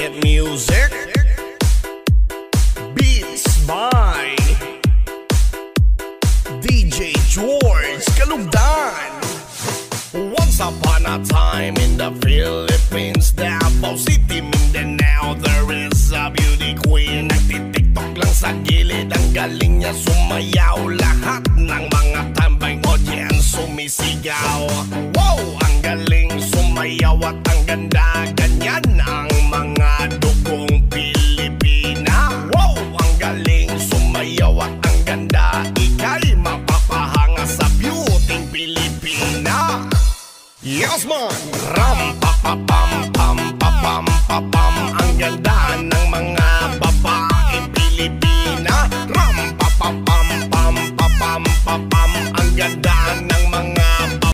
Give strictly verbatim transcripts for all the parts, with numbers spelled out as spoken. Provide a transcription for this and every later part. wicked music. Beats by D J George Kalugdan. Once upon a time in the Philippines, the Davao City, Mindanao, there is a beauty queen. Nagtitiktok lang sa gilid, ang galing niya sumayaw. Lahat ng mga tambay audience sumisigaw. Wow! Ang galing sumayaw at ang ganda. Ganyan ang mga dugong Pilipina. Wow! Ang galing sumayaw at ang ganda. Ika'y mapapahanga sa beauty Pilipina. Yes man! Ram pa pa pam pam pa pam pa pam. Ang ganda ng mga babaeng Pilipina. Ram pa pa pam pam pa pam pa pam. Ang ganda ng mga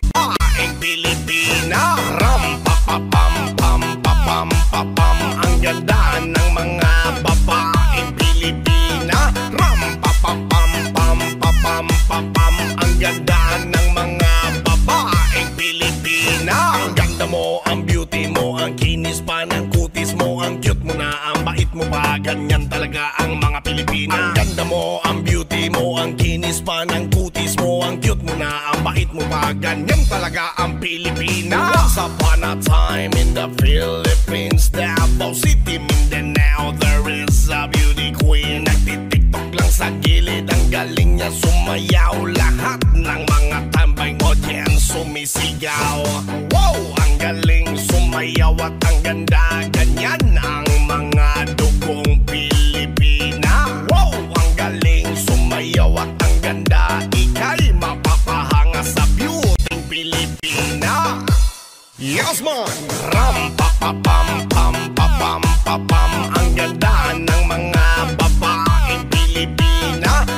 babaeng Pilipina. Ram pa pa pam pam pa pam pa pam. Ang ganda ng mga babaeng Pilipina. Ram pa pa pam pam pa pam pa pam. Ang ganda ng mga babaeng Pilipina. Ang ganda mo, ang beauty mo, ang kinis pa ng kutis mo, ang cute mo na, ang bait mo pa. Ganyan talaga ang mga Pilipina. Ang ganda mo, ang beauty mo, ang kinis pa ng kutis mo, ang cute mo na, ang bait mo pa. Ganyan talaga ang Pilipina. Once upon a time in the Philippines, Davao City, Mindanao, there is a beauty queen. Nagtitiktok lang sa gilid, ang galing niya sumayaw. Lahat ng mga tambay audience sumisigaw. Wow! Ang galing sumayaw at ang ganda. Ganyan ang mga dugong Pilipina. Wow! Ang galing sumayaw at ang ganda. Ika'y mapapahanga sa beauty Pilipina. Yes man! Ram pa pa pam pam pa pam pa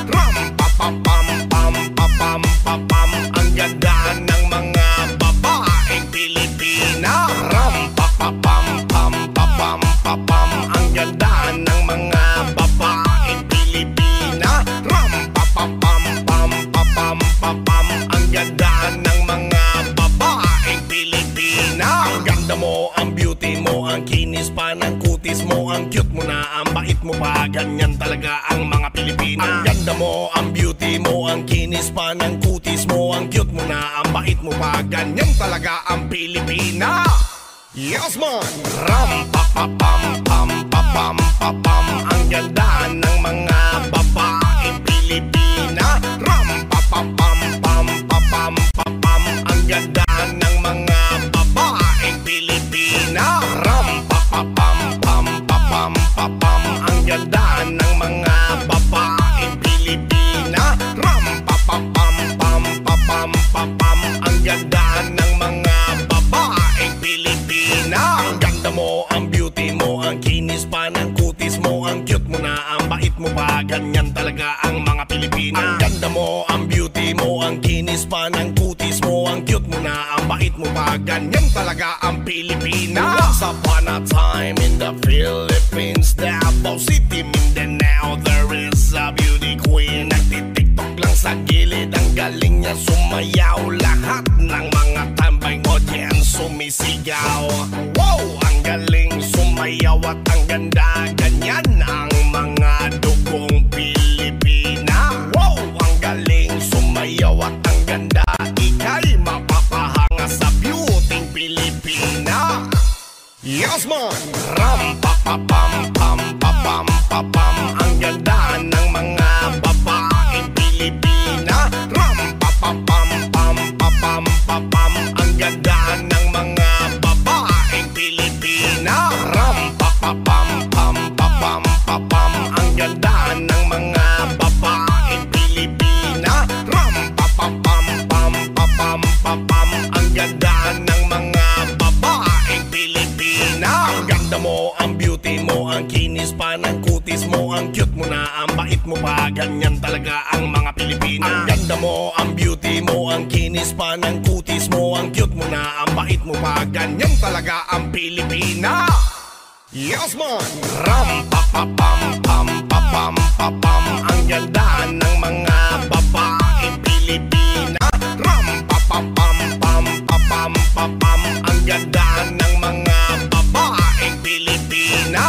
pam. Ang ganda ng mga babaeng Pilipina. Ram pa pa pam pam pa pam pa pam. Ang ganda ng mga babaeng Pilipina. Ram pa pa pam pam pa pam pa pam. Ang ganda ng mga babaeng Pilipina. Ram pa pa pam pam pa pam pa pam. Ang ganda ng mga babaeng Pilipina. Ang ganda mo, ang beauty mo, ang kinis pa ng kutis mo, ang cute mo na, ang bait mo pa. Ganyan talaga ang mga Pilipina. Ang ganda mo, ang beauty mo, ang kinis pa ng kutis mo, ang cute mo na, ang bait mo pa. Ganyan talaga ang Pilipina. Yes man! Ram pa pa pam pam pa pam pa pam. Ang ganda ng mga babaeng Pilipina. Ram pa pa pam pam pa pam pa pam. Ang ganda ng mga babaeng Pilipina. Ram pa pa pam pam pa pam pa pam. Ang ganda ng mga babaeng Pilipina. Ram pa pa pam pam pa pam pa pam. Ang ganda ng mga babaeng Pilipina. Ang ganda mo, ang beauty mo, ang kinis pa ng kutis mo, ang cute mo na, ang bait mo pa. Ganyan talaga ang mga Pilipina. Ang ganda mo, ang beauty mo, ang kinis pa ng kutis mo, ang cute mo na, ang bait mo pa. Ganyan talaga ang Pilipina. Once upon a time in the Philippines, Davao City, Mindanao, there is a beauty queen. Nagtitiktok lang sa gilid, ang galing niya sumayaw. Lahat ng mga tambay audience sumisigaw. Wow! Ang galing sumayaw at ang ganda. Ganyan ang mga dugong Pilipina. Wow! Ang galing sumayaw at ang ganda. Ika'y mapapahanga sa beauty Pilipina. Yes man! Ram pa pa pam pam pa pam pa pam. Ang ganda ng mga babaeng Pilipina. Ram pa pa pam pam pa pam pa pam. Ang ganda ng mga babaeng Pilipina. Ram pa pa pam pam pa pam pa pam. Ang ganda ng mga babaeng Pilipina. Ram pa pa pam pam pa pam pa pam. Ang ganda ng mga babaeng Pilipina. Ang ganda mo, ang beauty mo, ang kinis pa ng kutis mo, ang cute mo na, ang bait mo pa. Ganyan talaga ang mga Pilipina. Ang ganda mo, ang beauty mo, ang kinis pa ng kutis mo, ang cute mo na, ang bait mo pa. Ganyan talaga ang Pilipina. Yes man! Ram pa pa pam pam pa pam pa pam. Ang ganda ng mga babaeng Pilipina. Ram pa pa pam pam pa pam pa pam. Ang ganda ng mga babaeng Pilipina.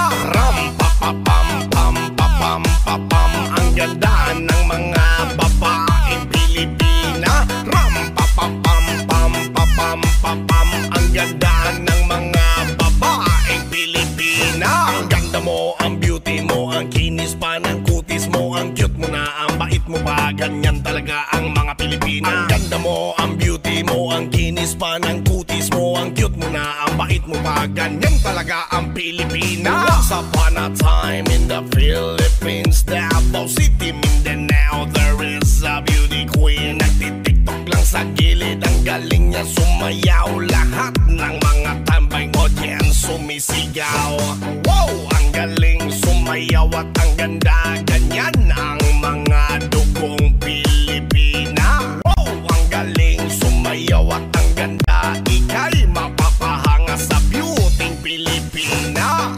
ganda ng mga babaeng Pilipina. Ang ganda mo, ang beauty mo, ang kinis pa ng kutis mo, ang cute mo na, ang bait mo pa. Ganyan talaga ang mga Pilipina. Ang ganda mo, ang beauty mo, ang kinis pa ng kutis mo, ang cute mo na, ang bait mo pa. Ganyan talaga ang Pilipina. Once upon a time in the Philippines, Davao City, Mindanao, there is a beauty queen. Nagtitiktok lang sa gilid, ang galing niya sumayaw. Lahat ng mga tambay audience sumisigaw. Wow! Ang galing sumayaw at ang ganda. Ganyan ang mga dugong Pilipina. Wow! Ang galing sumayaw at ang ganda. Ika'y mapapahanga sa beauty Pilipina.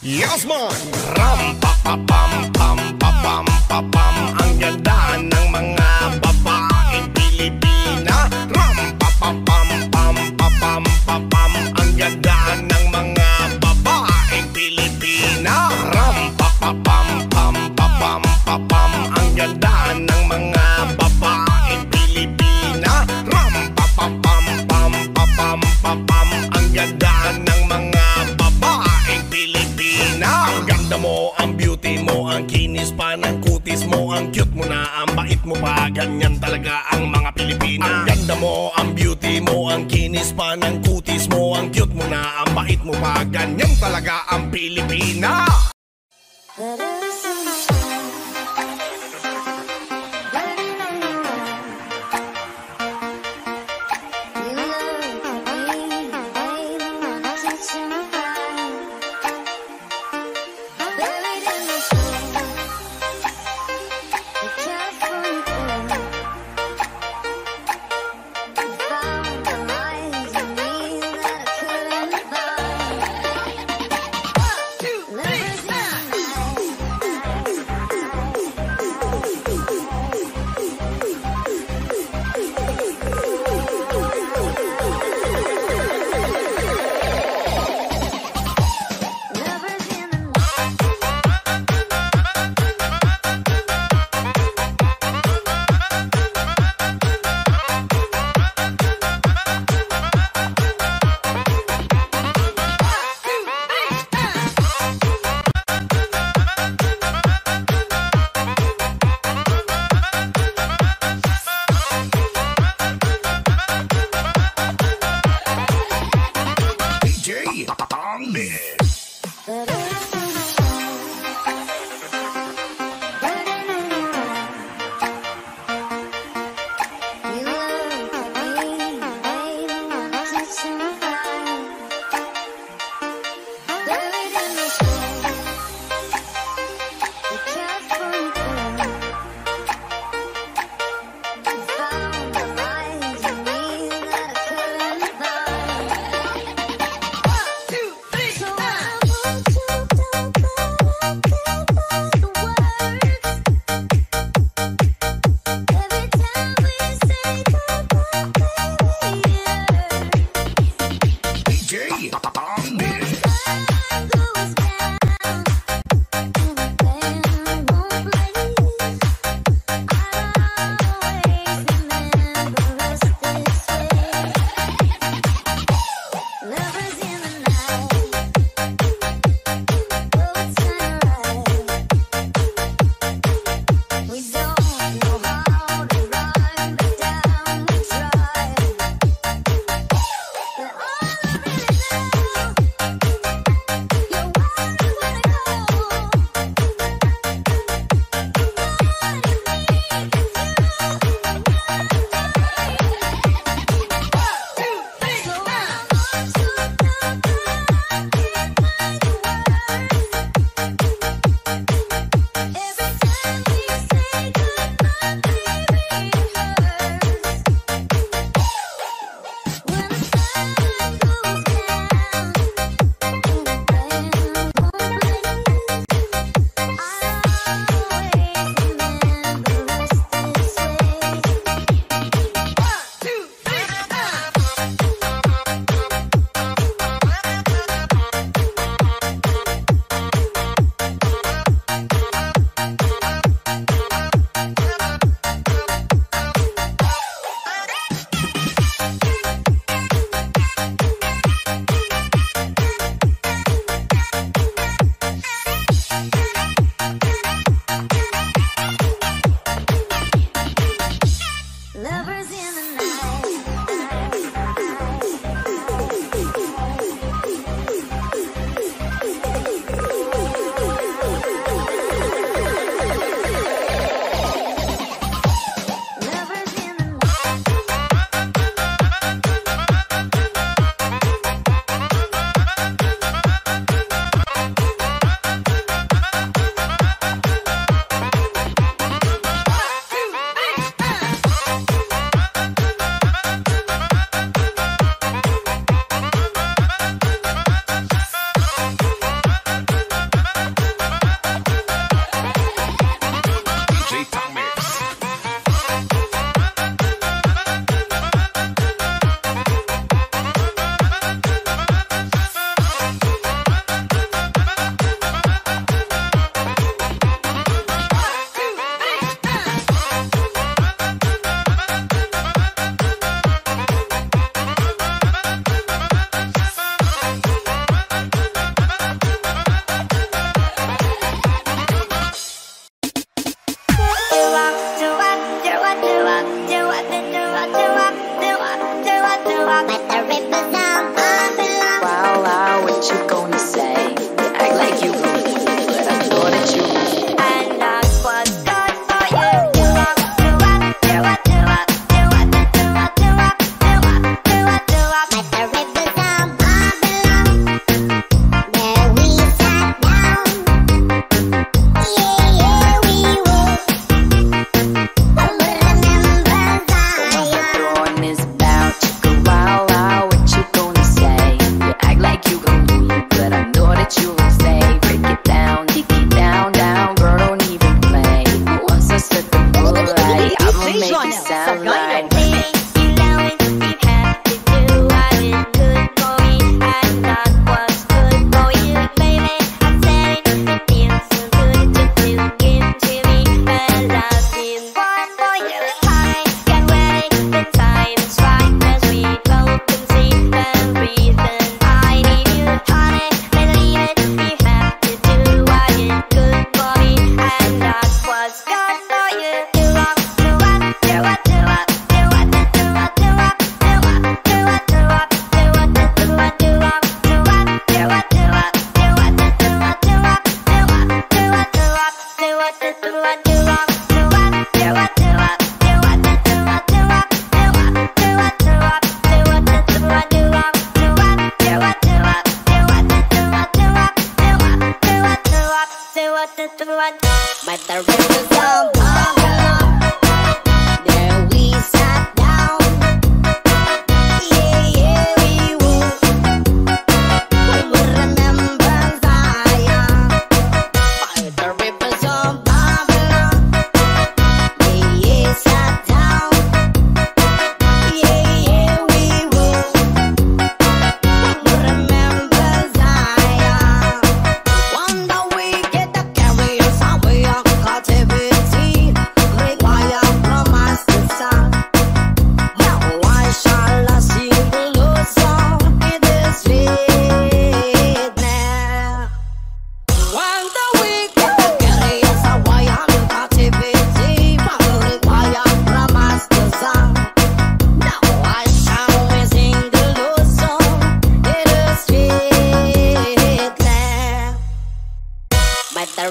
Yes man! Ram pa pa pam pam pa pam pa pam. Ang ganda ng mga babaeng Pilipina. Ram pa pa pam pam pa pam pa pam. Ang ganda ng mga babaeng Pilipina. Ram pa pa pam pam pa pam pa pam. Ang ganda ng mga babaeng Pilipina. Ram pa pa pam pam pa pam pa pam. Ang ganda ng mga babaeng Pilipina. Ang ganda mo, ang beauty mo, ang kinis pa ng kutis mo, ang cute mo na, ang bait mo pa. Ganyan talaga ang mga Pilipina. Ang ganda mo, ang beauty mo, ang kinis pa ng kutis mo, ang cute mo na, ang bait mo pa. Ganyan talaga ang Pilipina.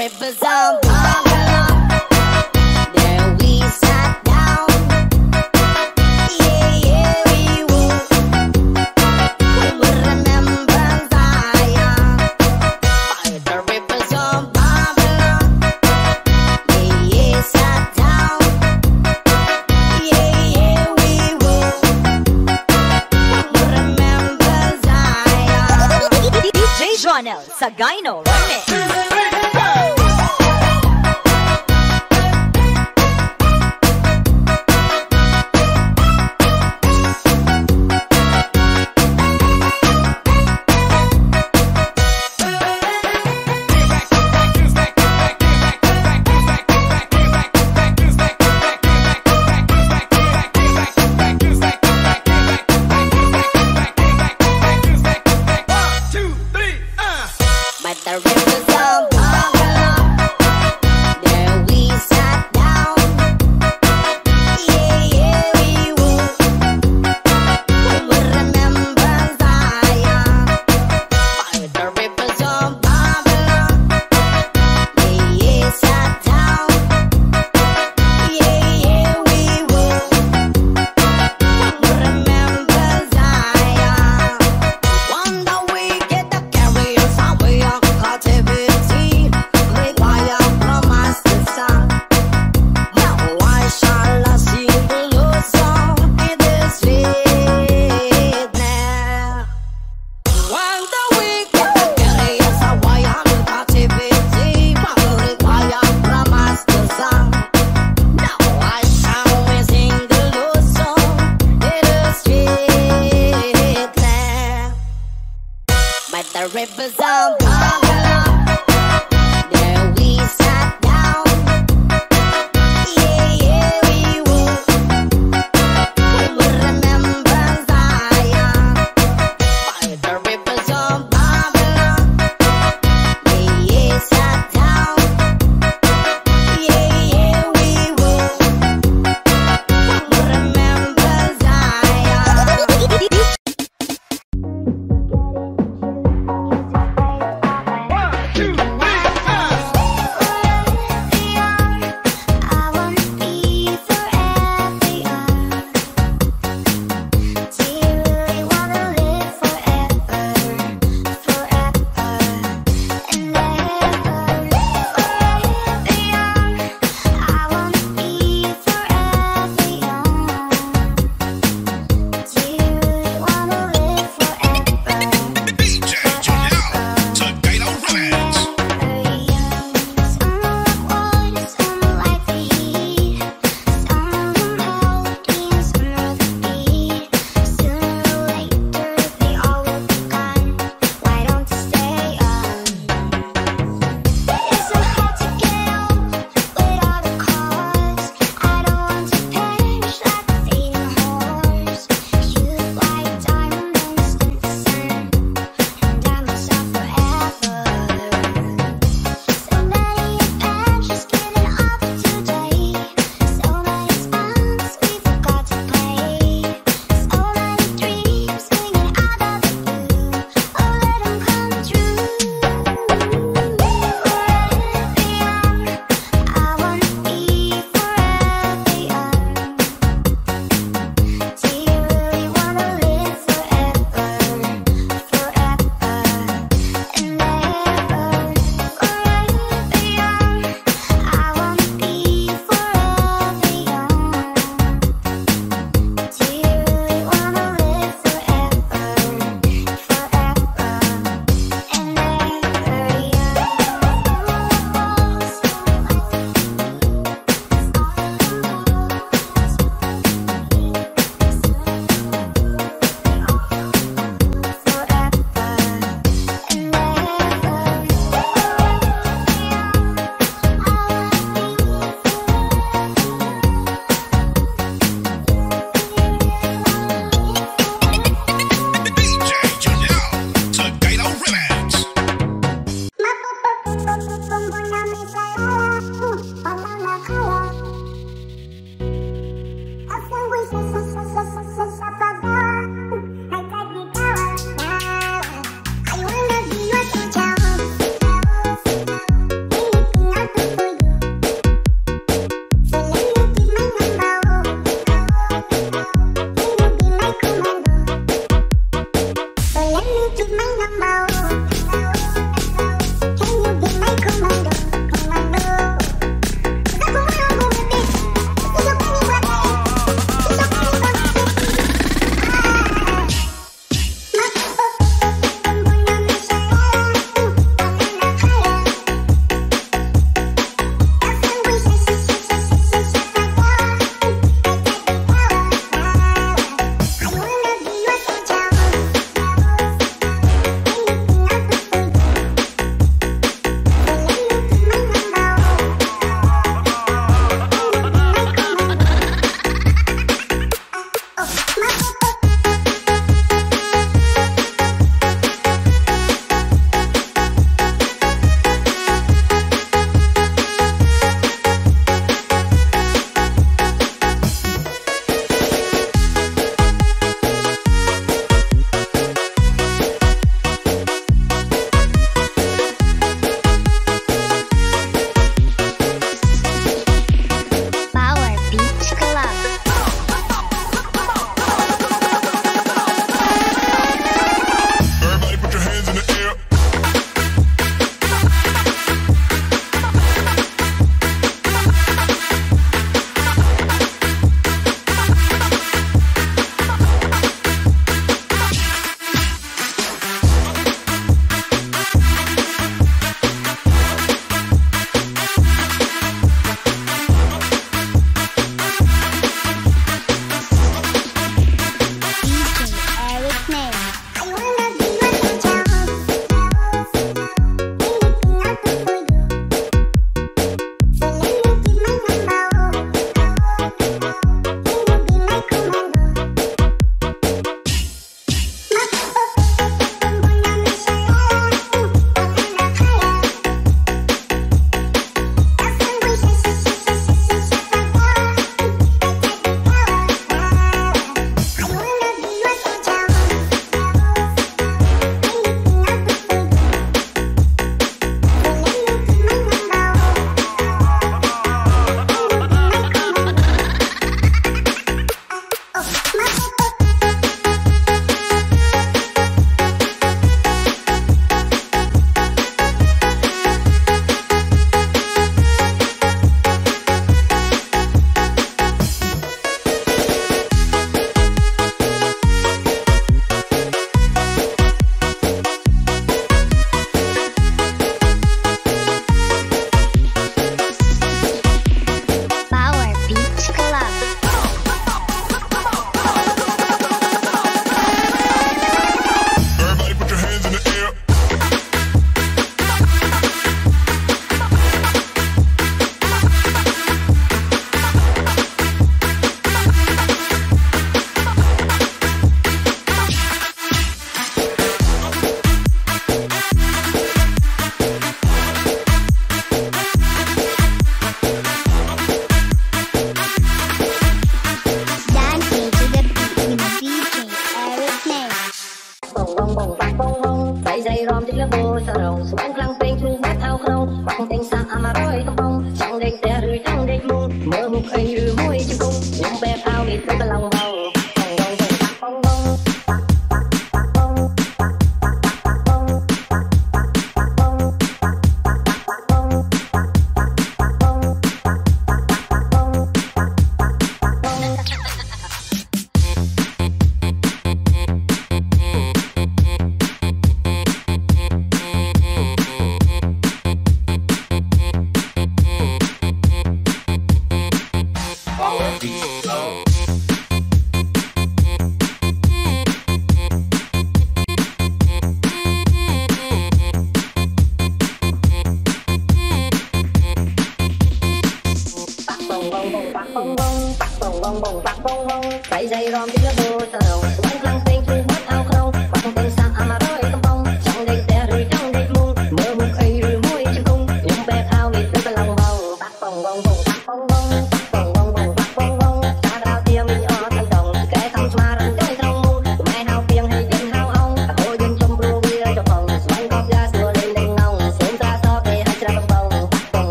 rivers on Bangala. There we sat down. Yeah, yeah, we would. We would remember Zion by the rivers on Bangala. Yeah, yeah, sat down. Yeah, yeah, we would. We would remember Zion. D J Joanel Sagaino Remix. One.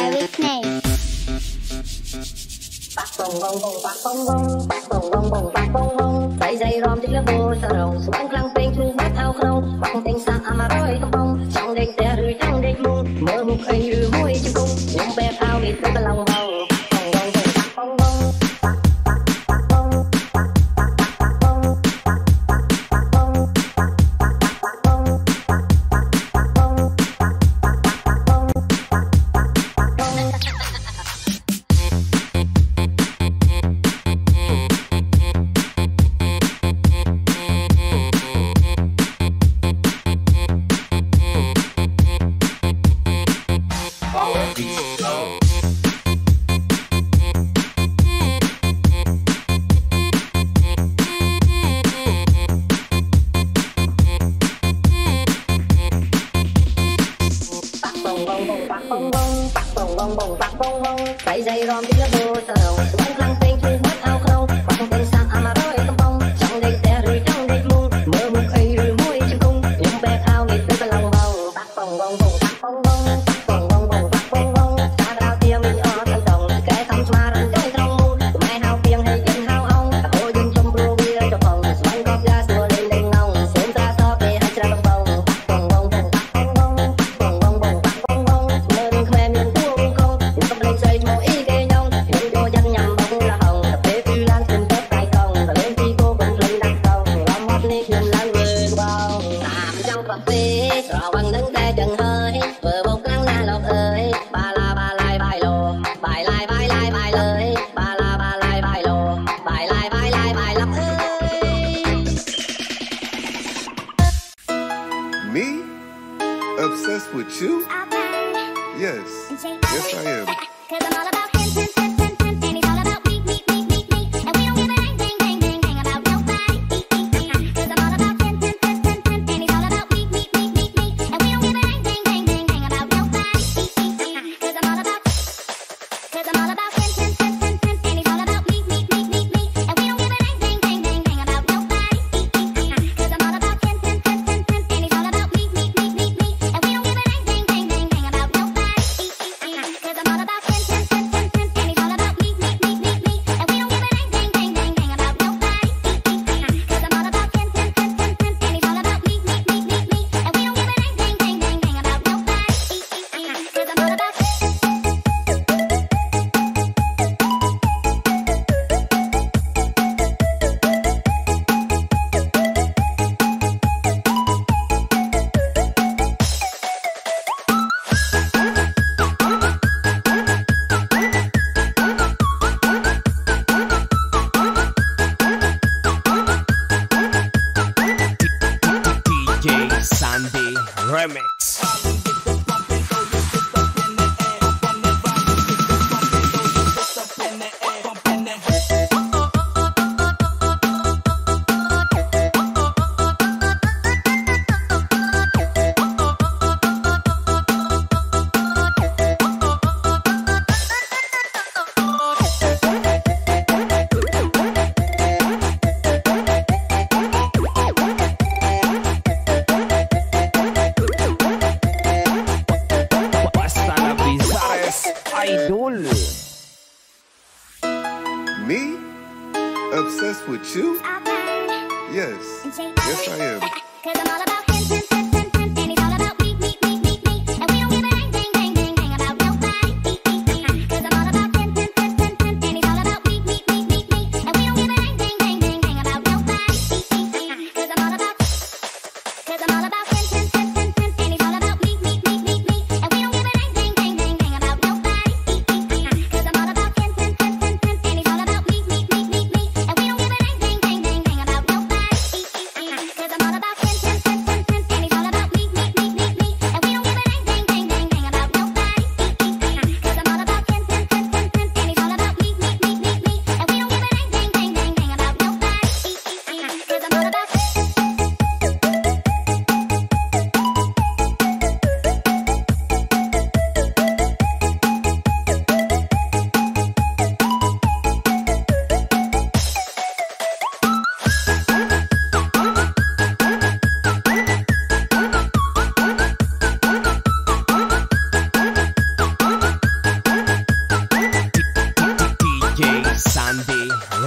Eric Nate. Cause I'm all about ten, ten, ten.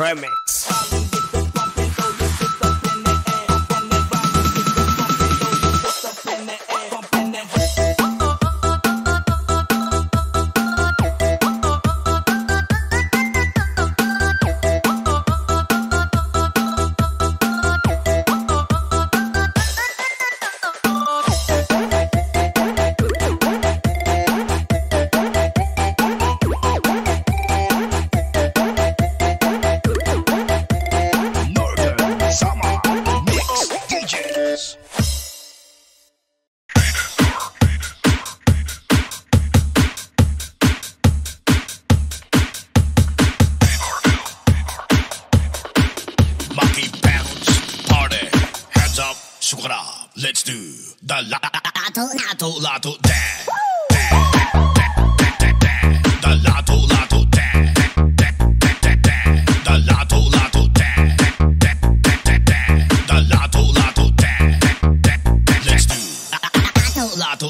remix. Let's do the lato lato lato dance. The lato lato dance. The lato lato dance. The lato lato dance. Let's do lato lato dance.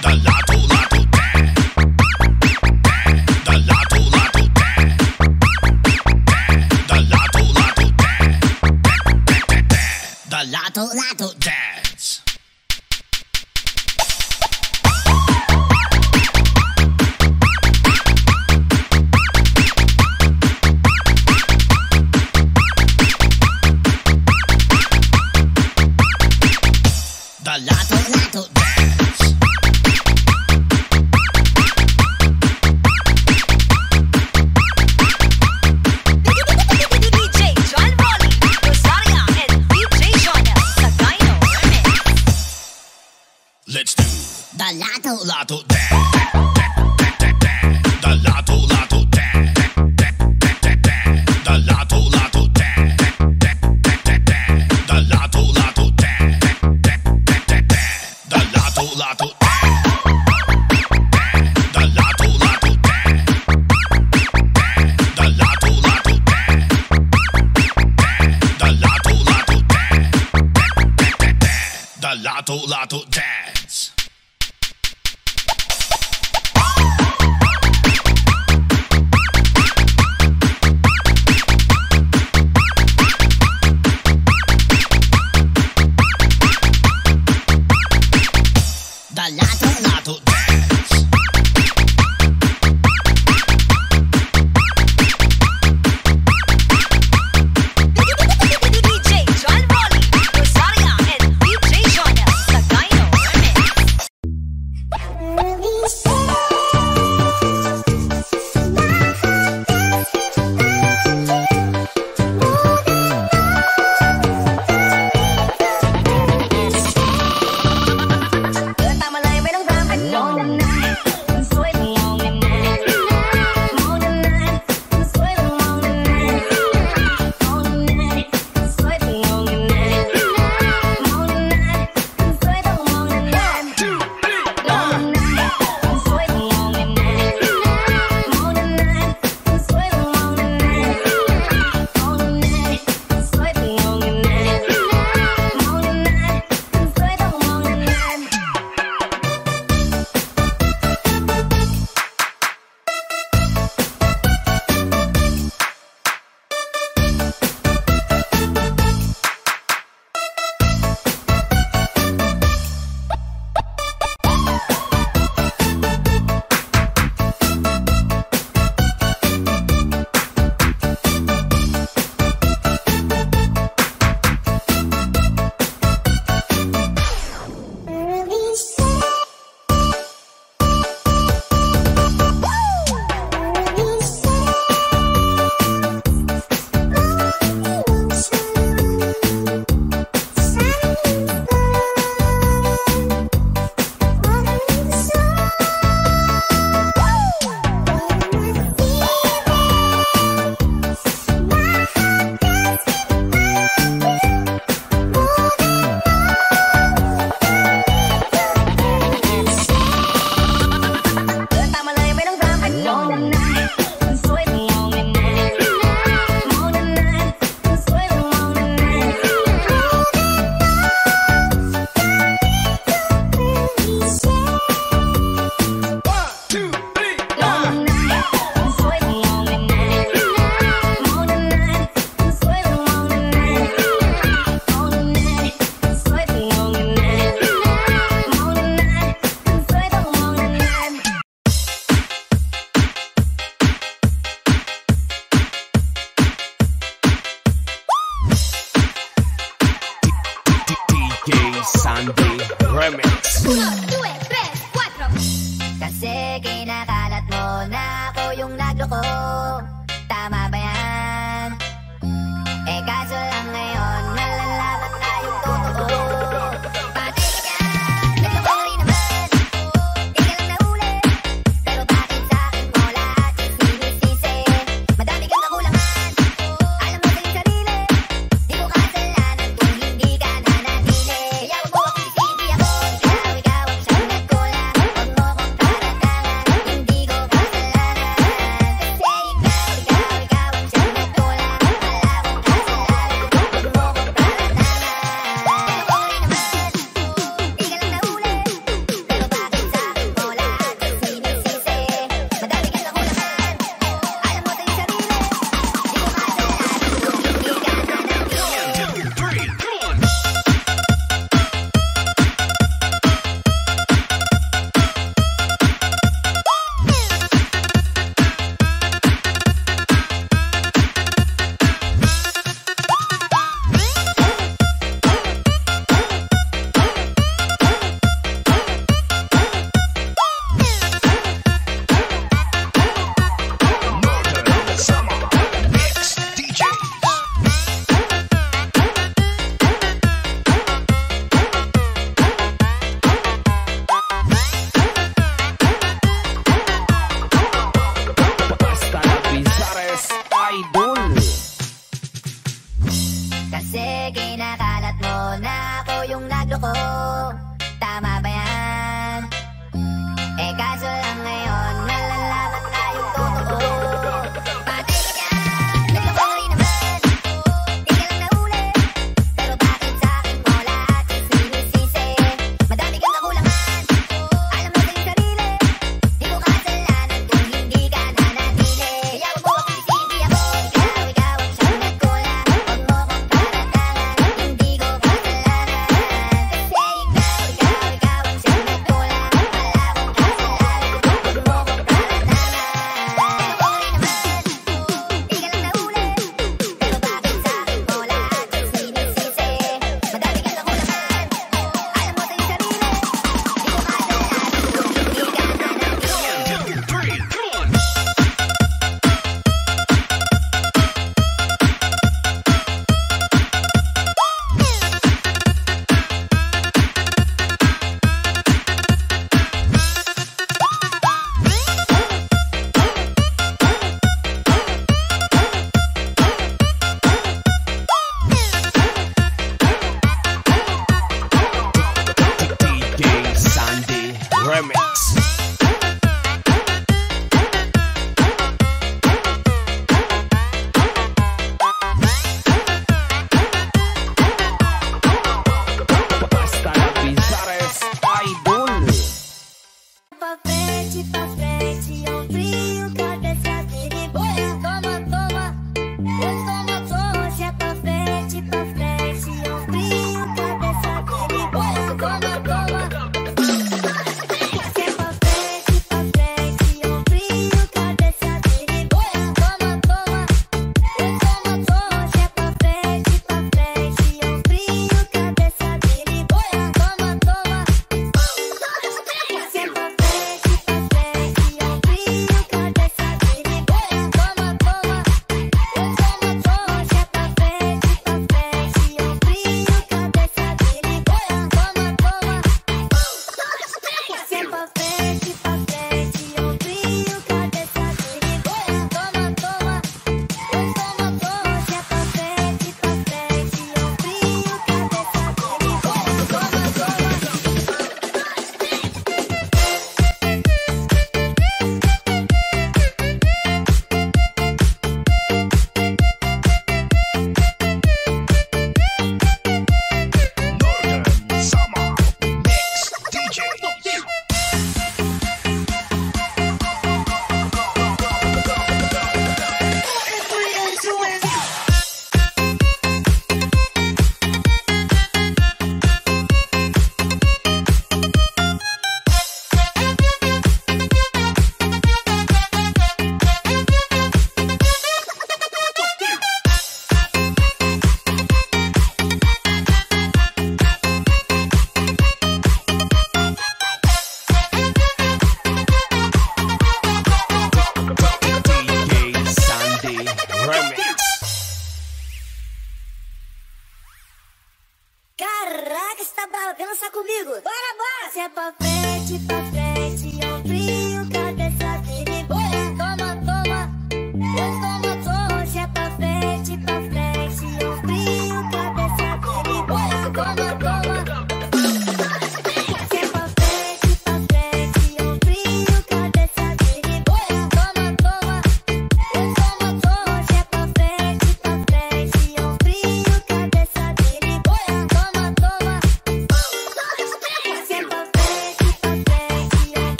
The lato lato dance. The lato lato dance. The lato lato dance. The lato lato dance. The lato lato dance. D J John Rolling, Rosaria and D J Jonah, the Dino Remix. Let's do the lato lato dance. The lato lato dance. The lato lato dance. The lato lato dance. The lato lato dance. The lato lato dance. The lato lato dance. The lato lato dance. The lato lato dance. kinakalat mo na ako yung nagloko. Tama ba yan? Eh kaso lang ngayon malalaman na yung totoo.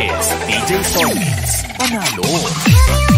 is D J Soulmates. Panalo.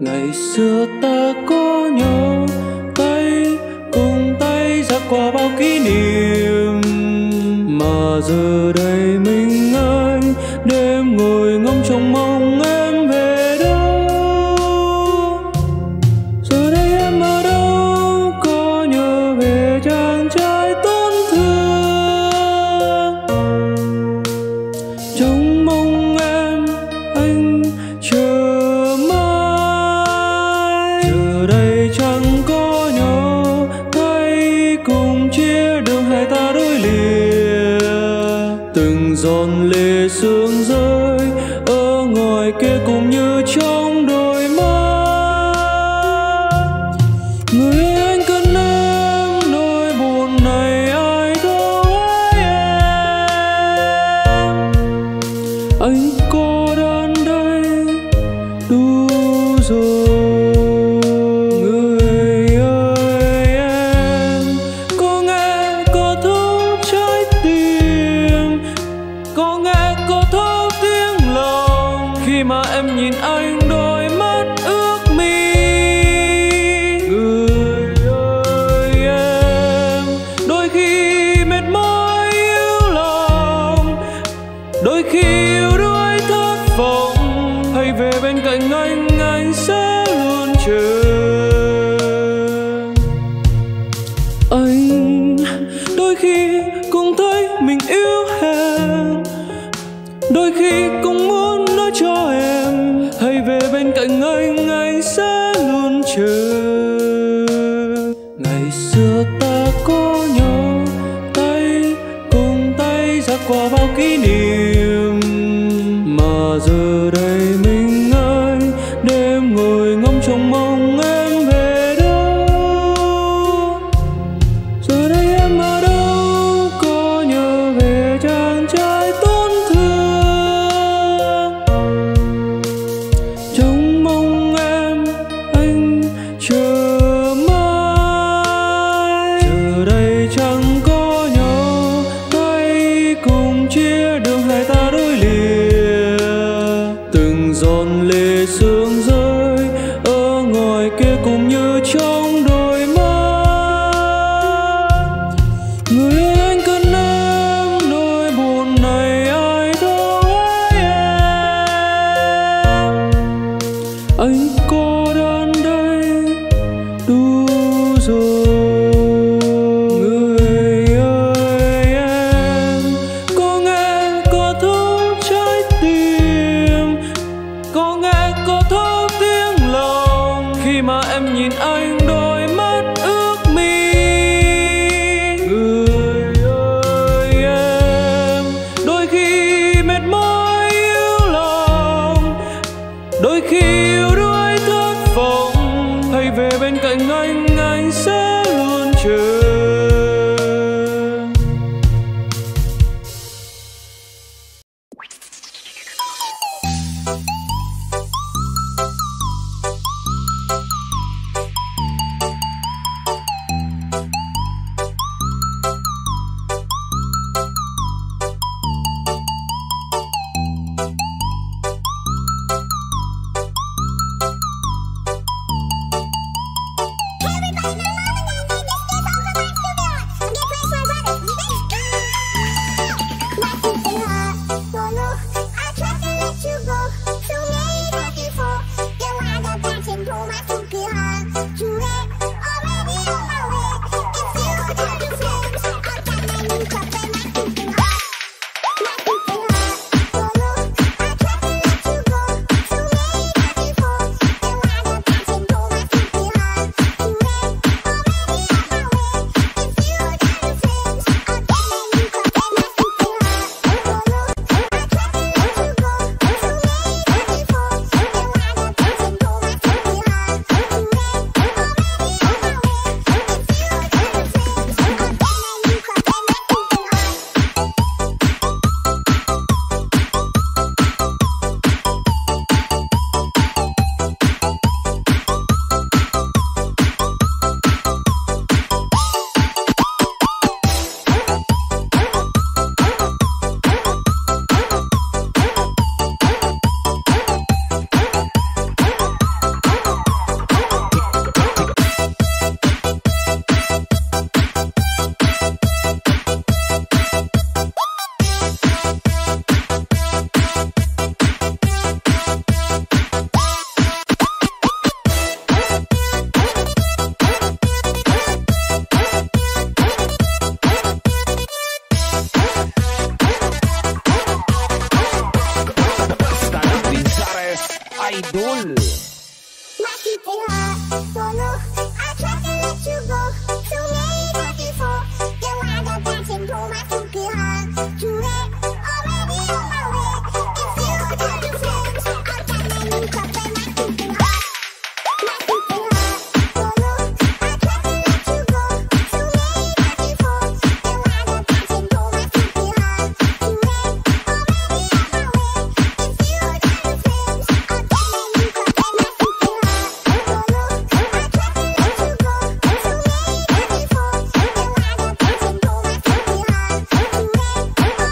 Ngày xưa ta có nhớ tay cùng tay dắt qua bao kỷ niệm, mà giờ đây mình anh đêm ngồi ngóng trong mong em về đâu. Giờ đây em ở đâu, có nhớ về chàng trai tổn thương. Trong mong em anh chờ. Giòn lệ sương rơi ở ngoài kia cũng như trong đôi mắt. Người anh cần em, nỗi buồn này ai đâu ấy em. Anh cô đơn đây đủ rồi. Người ơi em, có nghe có thấu trái tim, có nghe có thấu tiếng lòng khi mà em nhìn anh đôi mắt ước mi. Người ơi em, đôi khi mệt mỏi yếu lòng, đôi khi yêu đuối thất vọng, hãy về bên cạnh anh, anh sẽ luôn chờ. Anh đôi khi cũng thấy mình yếu hèn, đôi khi cũng muốn nói cho em hãy về bên cạnh anh, anh sẽ luôn chờ. Ngày xưa ta có nhau tay cùng tay dắt qua bao kỷ niệm, mà giờ đây mình anh đêm ngồi ngóng trong mong em về đâu. Giờ đây em ở đâu, có nhớ về chàng trai tổn thương. Trong mong em anh chờ mãi. Giờ đây chẳng có nhau tay cùng chia tried to let you go, too late looking for. You wind up back and pull my feet behind. Too late, already on my way. It's you that you flames. I got my new cup and my feet in hot. My feet in hot. Oh no, I tried to let you go, too late looking for. You wind up back and pull my feet behind. Too late, already on my way. It's you that you flames. I got my new cup and my feet in hot. Oh no, I tried to let you go, too late looking for. You wind up back and pull my feet behind. Too late, already on my way. It's you that you flames. I got my new cup and my feet in hot. Stara Pinzares Idol. My feet in hot, oh no, I tried to let you go, too late looking for. You wind up back and pull my feet behind. Too late, already on my way. It's you that you flames. I got my new cup and my feet in hot. My feet in hot, oh no, I tried to let you go, too late looking for. You wind up back and pull my feet behind. Too late, already on my way. It's you that you flames. I got my new cup and my feet in hot. Oh no, I tried to let you go, too late looking for. You wind up back and pull my feet behind. Too late, already on my way. It's you that you flames. I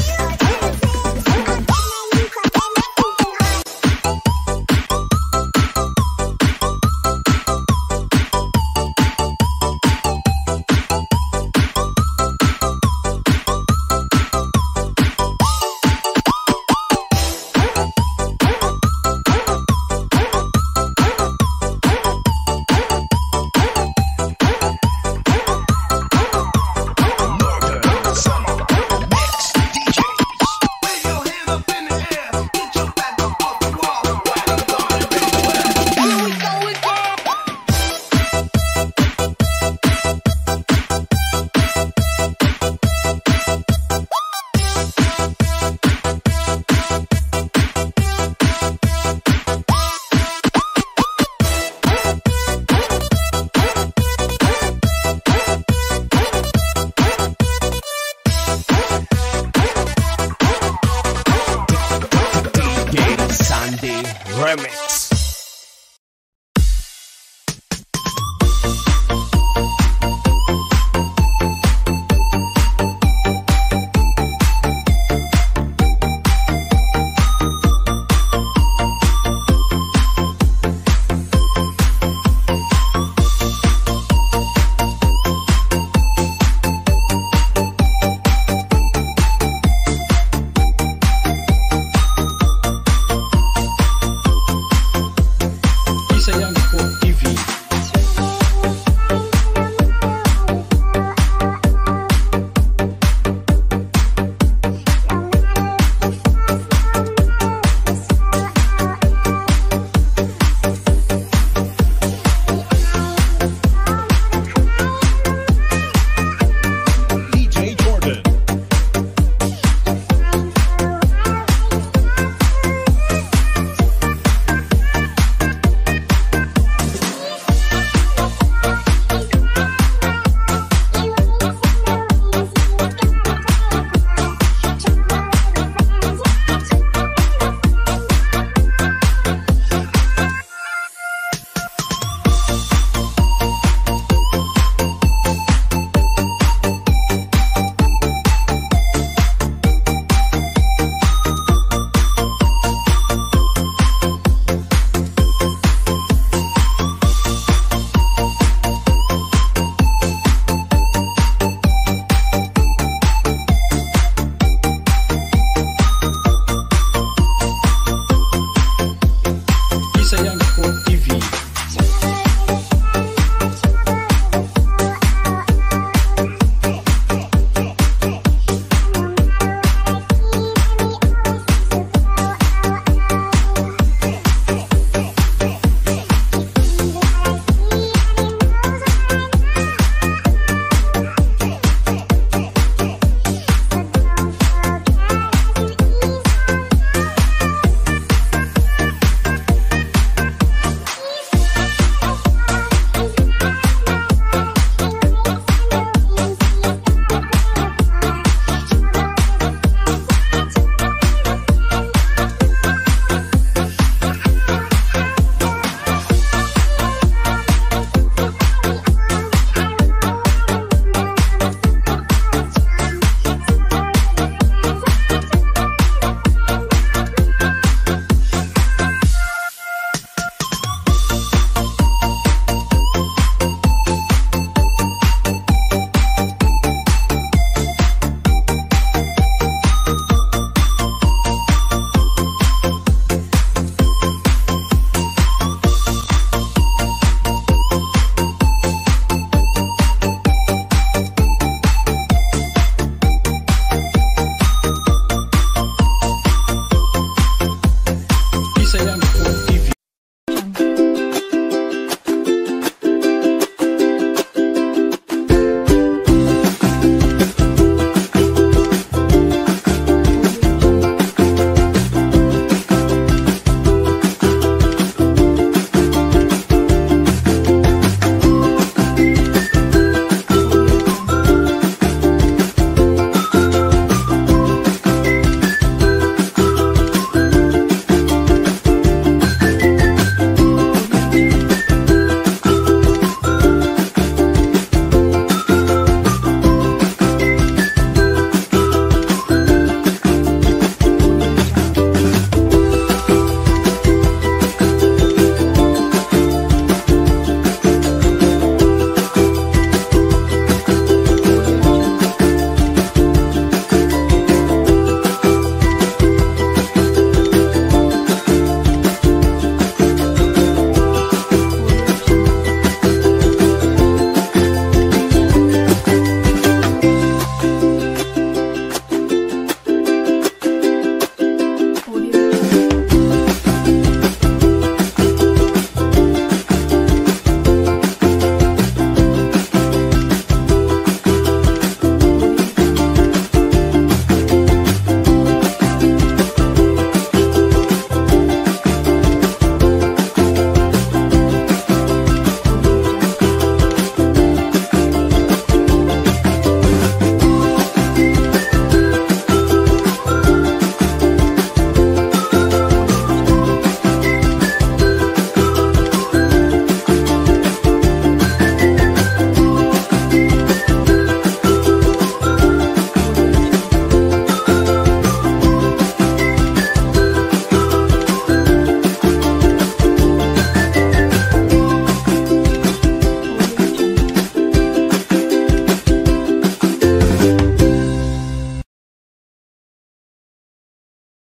got my new cup and my feet in hot. Murder Summer Mix D J. Wave your hand up in the air. Get your back up off the wall. Where the party people at? Here we go, we go. D J Sandy Remix.